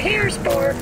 here, Spore.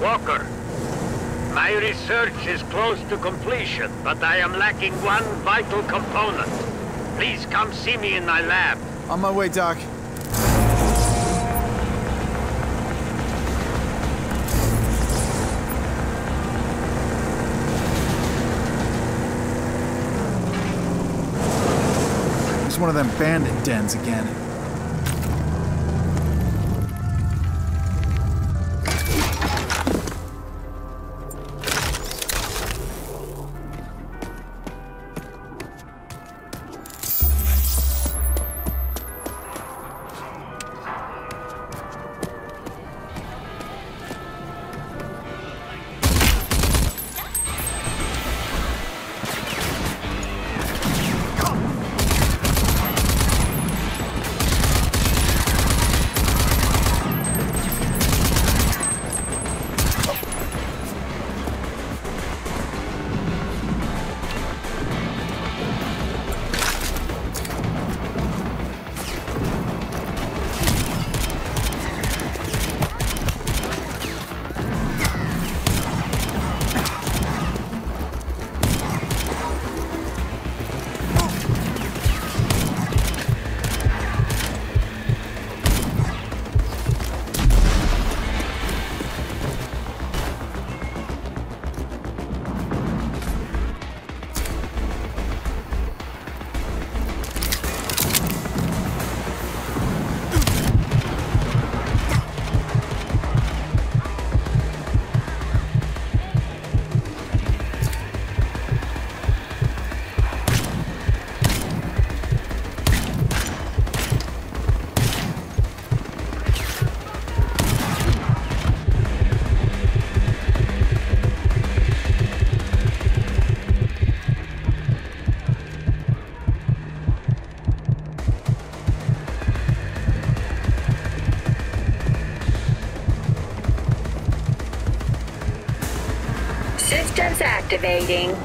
Walker, my research is close to completion, but I am lacking one vital component. Please come see me in my lab. On my way, Doc. It's one of them bandit dens again. Systems activating.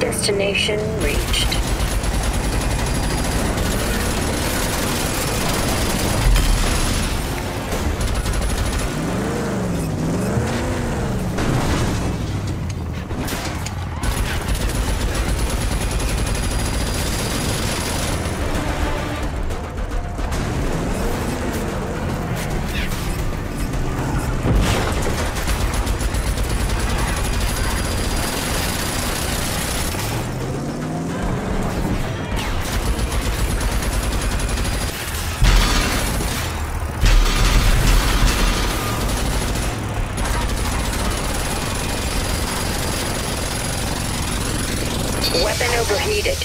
Destination reached. Weapon overheated.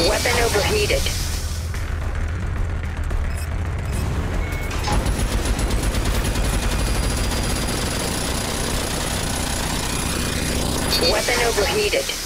Weapon overheated. Weapon overheated.